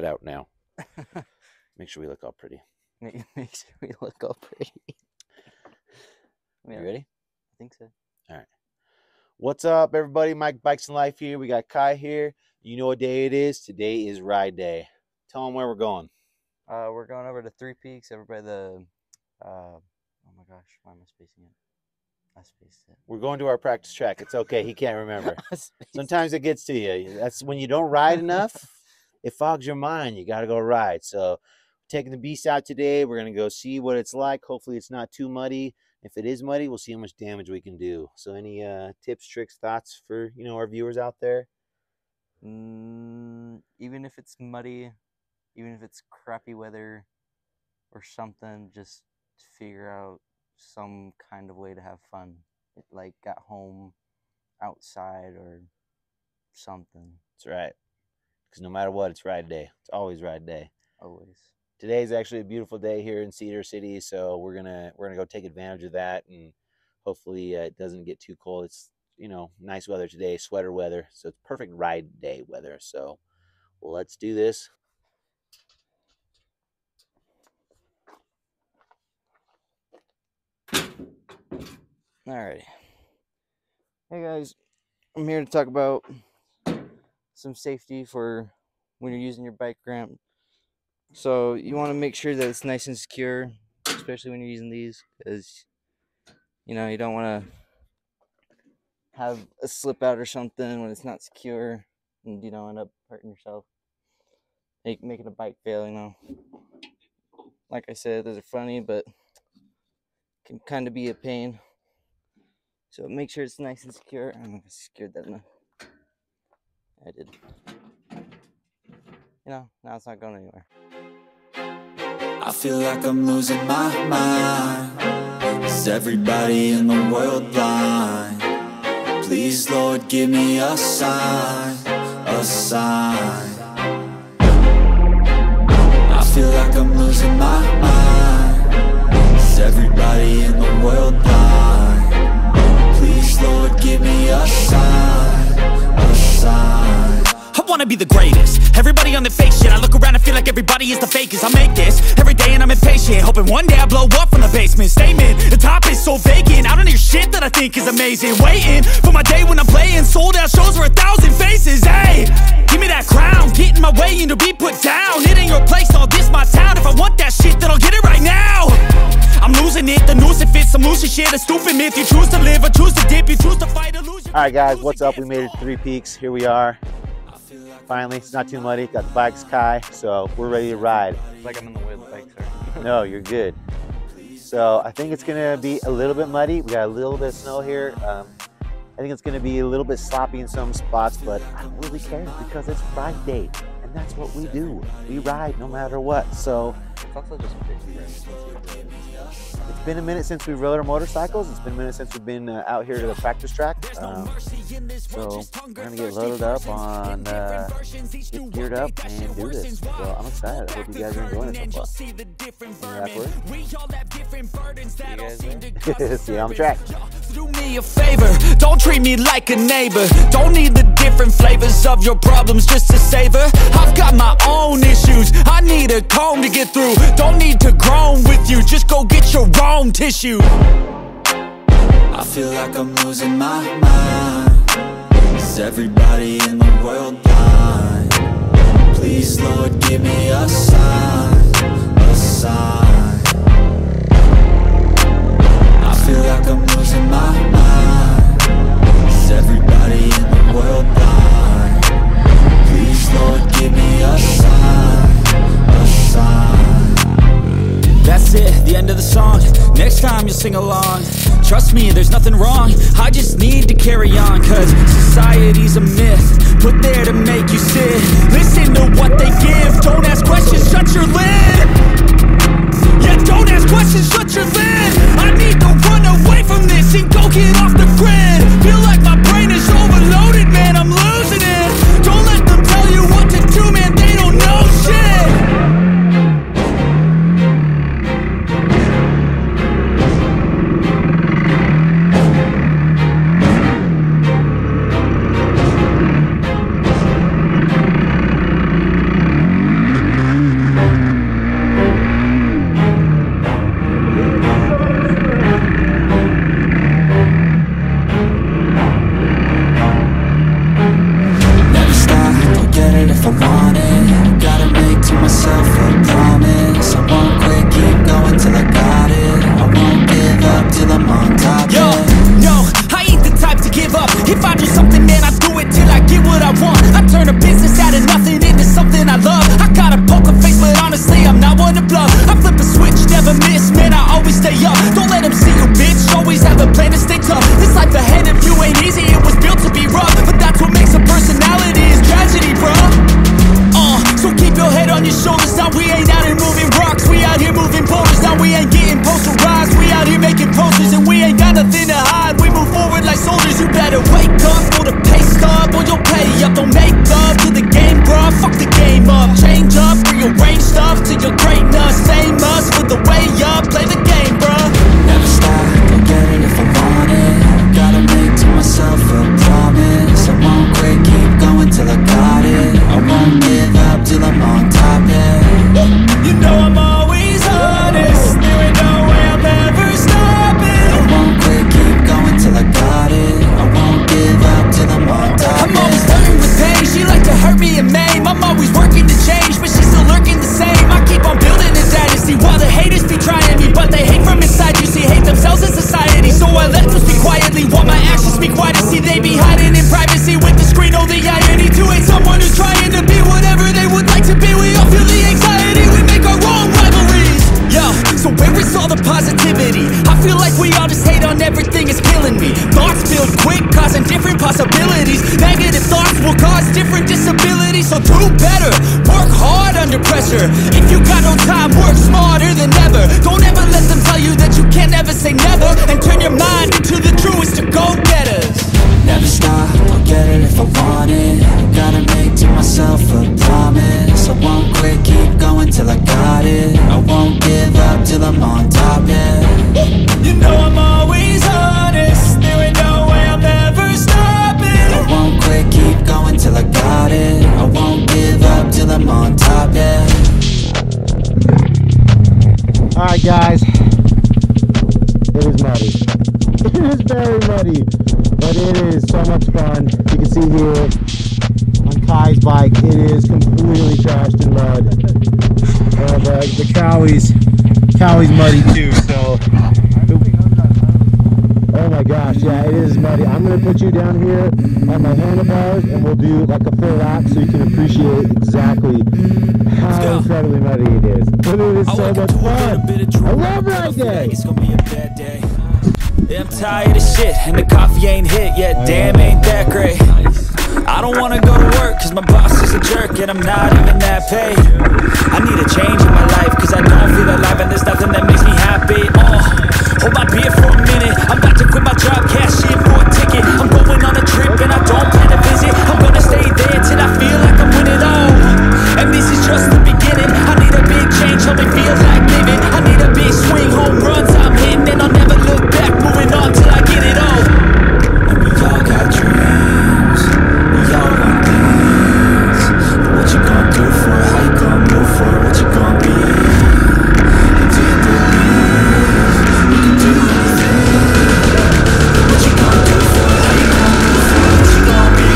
that out now. Make sure we look all pretty. Make sure we look all pretty. You ready? I think so. All right. What's up, everybody? Mike Bikes and Life here. We got Kai here. You know what day it is. Today is ride day. Tell them where we're going. We're going over to Three Peaks. Everybody, the... oh, my gosh. Why am I spacing it? I spaced it. We're going to our practice track. It's okay. He can't remember. Sometimes it gets to you. That's when you don't ride enough. It fogs your mind. You got to go ride. So taking the beast out today. We're going to go see what it's like. Hopefully it's not too muddy. If it is muddy, we'll see how much damage we can do. So any tips, tricks, thoughts for, you know, our viewers out there? Even if it's muddy, even if it's crappy weather or something, just figure out some kind of way to have fun. Like at home, outside, or something. That's right. Because no matter what, it's ride day. It's always ride day. Always. Today is actually a beautiful day here in Cedar City, so we're gonna go take advantage of that, and hopefully it doesn't get too cold. It's, you know, nice weather today, sweater weather, so it's perfect ride day weather. So let's do this. Alrighty. Hey guys, I'm here to talk about some safety for when you're using your bike ramp. So you want to make sure that it's nice and secure, especially when you're using these, because, you know, you don't want to have a slip out or something when it's not secure, and you don't end up hurting yourself, making a bike fail, you know. Like I said, those are funny, but can kind of be a pain. So make sure it's nice and secure. I don't know if I secured that enough. I did. You know, now it's not going anywhere. I feel like I'm losing my mind. Is everybody in the world blind? Please, Lord, give me a sign, a sign. I feel like I'm losing my mind. Is everybody in the world blind? Please, Lord, give me a sign, a sign. I wanna be the greatest. Everybody on the fake shit. I look around and feel like everybody is the fakest. I make this every day and I'm impatient, hoping one day I blow up from the basement. Statement, the top is so vacant. I don't hear shit that I think is amazing. Waiting for my day when I'm playing sold out shows for 1,000 faces. Hey, give me that crown, get in my way and to be put down. It ain't your place, all this my town. If I want that shit, then I'll get it right now. I'm losing it, the noose it fits. I'm losing shit, a stupid myth. You choose to live or choose to dip, you choose to fight or lose. Alright guys, what's up? We made it to Three Peaks. Here we are. Finally, it's not too muddy. Got the bikes, Kai, so we're ready to ride. It's like I'm in the way of the bike, sir. No, you're good. So I think it's gonna be a little bit muddy. We got a little bit of snow here. I think it's gonna be a little bit sloppy in some spots, but I don't really care because it's ride day, and that's what we do. We ride no matter what. So it's also just crazy, right? It's been a minute since we rode our motorcycles. It's been a minute since we've been out here to the practice track. So we're gonna get loaded up on, get geared up and do this. So I'm excited. I hope you guys are enjoying it so far. See you on the track. Do me a favor, don't treat me like a neighbor. Don't need the different flavors of your problems just to savor. I've got my own issues. I need a comb to get through. Don't need to groan with you. Just go get your own tissue. I feel like I'm losing my mind. Is everybody in the world blind? Please, Lord, give me a sign, a sign. I feel like I'm losing my mind. Is everybody in the world blind? Please, Lord, give me a sign, a sign. That's it, the end of the song. Next time you'll sing along. Trust me, there's nothing wrong. I just need to carry on, cause society's a myth put there to make you sit. Listen to what they give. Don't ask questions, shut your lid. Yeah, don't ask questions, shut your lid. I need to run away from this and go get off the grid. Feel like my brain is overloaded, man, I'm losing it. Don't let them tell you what to do, man, they don't know shit. must be quiet to see they be hiding in privacy with the screen. Oh, the irony to hate someone who's trying to be whatever they would like to be. We all feel the anxiety, we make our own rivalries. Yo, so where is all the positivity? I feel like we all just hate on everything, it's killing me. Thoughts build quick, causing different possibilities. Negative thoughts will cause different disabilities. So do better, work hard under pressure. If you got no time, work smarter than ever. Don't ever let them tell you that you can't ever say never. And turn your mind into the truest to go-getters. Never stop, I'll get it if I want it. Gotta make to myself a promise. I won't quit, keep going till I got it. I won't give up till I'm on top, yeah. You know I'm always honest. There ain't no way I'm ever stopping. I won't quit, keep going till I got it. I won't give up till I'm on top, yeah. Alright guys, it is muddy. It is very muddy, but it is so much fun. You can see here on Kai's bike, it is completely trashed in mud. And the Cowie's muddy too, so. Oh my gosh, yeah, it is muddy. I'm gonna put you down here on my handlebars and we'll do like a full lap so you can appreciate exactly how incredibly muddy it is. But it is so much fun. I love riding it. Yeah, I'm tired of shit, and the coffee ain't hit yet. Damn, ain't that great. I don't wanna go to work, cause my boss is a jerk, and I'm not even that paid. I need a change in my life, cause I don't feel alive, and there's nothing that makes me happy. Hold my beer for a minute, I'm about to quit my job, cash in for a ticket. I'm going on a trip, and I don't plan to visit. I'm gonna stay there till I feel like I'm winning all. And this is just the beginning. I need a big change, help me feel like living. I need a big swing, home runs I'm hitting, and I'll never look back, moving on till I get it all. And we all got dreams, we all want things. But what you gonna do for it? How you gonna move for it? What you gonna be? And do you believe you can do anything? What you gonna do for it? How you gonna move for it? What you gonna be?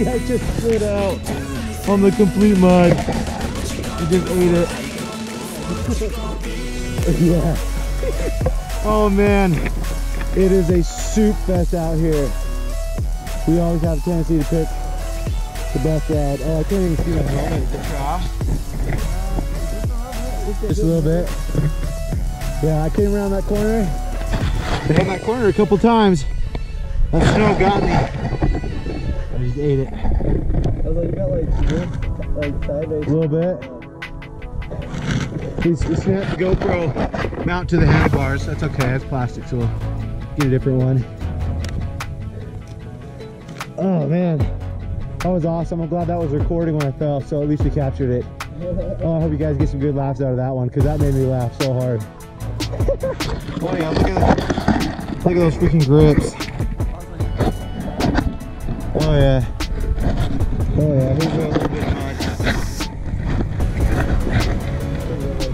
I just slid out on the complete mud. I just ate it. Yeah. Oh man, it is a soup fest out here. We always have a tendency to pick the best ride. Oh, I can't even see my helmet. Just a little bit. Yeah, I came around that corner. I hit that corner a couple times. That snow got me. I just ate it. I was like about like sideways. A little bit. We snapped the GoPro mount to the handlebars. That's okay, that's plastic, so we'll get a different one. Oh man, that was awesome. I'm glad that was recording when I fell, so at least we captured it. Oh, I hope you guys get some good laughs out of that one, because that made me laugh so hard. Oh yeah, look at those freaking grips. Oh yeah. Oh yeah, here's a little bit of mud.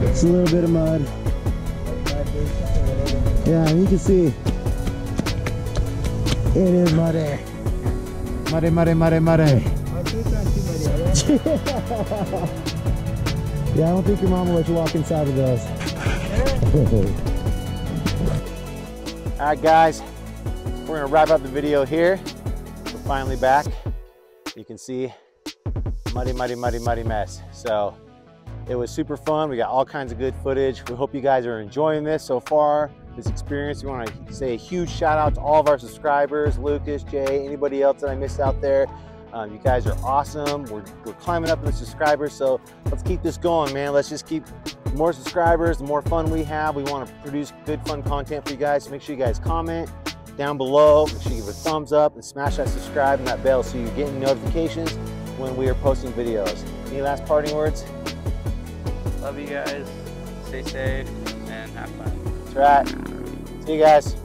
It's a little bit of mud. Yeah, you can see. It is muddy. Muddy, muddy, muddy, muddy. Yeah, I don't think your mom will let you walk inside of those. Alright guys, we're gonna wrap up the video here. Finally back, you can see muddy mess. So It was super fun. We got all kinds of good footage. We hope you guys are enjoying this so far, this experience. We want to say a huge shout out to all of our subscribers, Lucas, Jay, anybody else that I missed out there. You guys are awesome. We're climbing up in the subscribers, so let's keep this going, man. Let's just keep more subscribers, the more fun we have. We want to produce good, fun content for you guys. So make sure you guys comment down below. Make sure you give a thumbs up and smash that subscribe and that bell so you're getting notifications when we are posting videos. Any last parting words? Love you guys. Stay safe and have fun. That's right. See you guys.